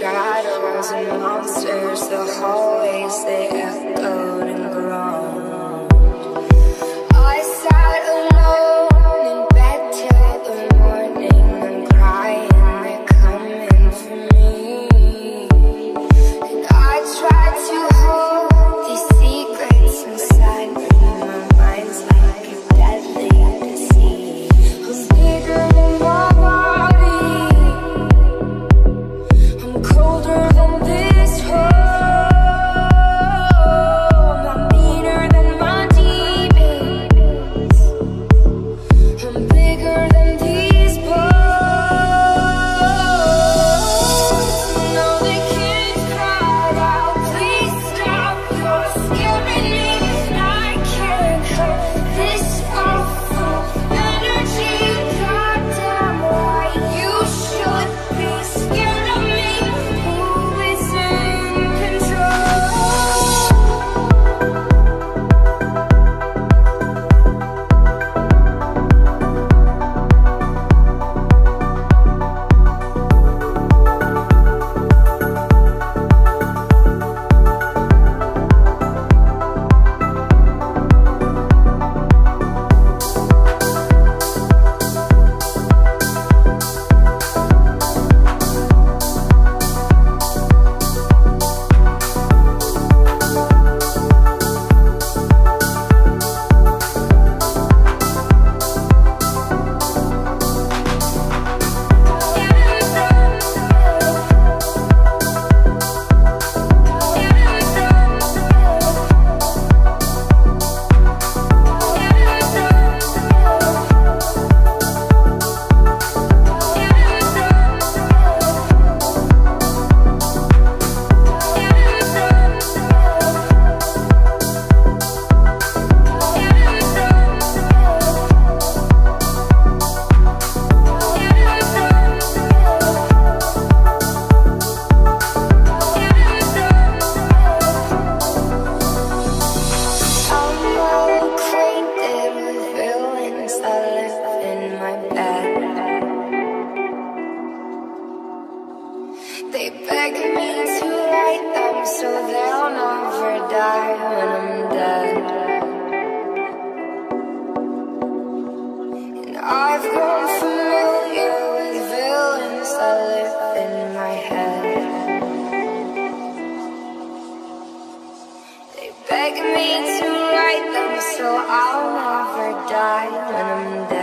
shadows and monsters, the hallways they echoed and groaned. I sat alone in bed till the morning. I'm crying, they're coming for me. And I tried to hold these secrets inside me. My mind's like a deadly disease. I'm bigger than my beg me to write them so I'll never die when I'm dead.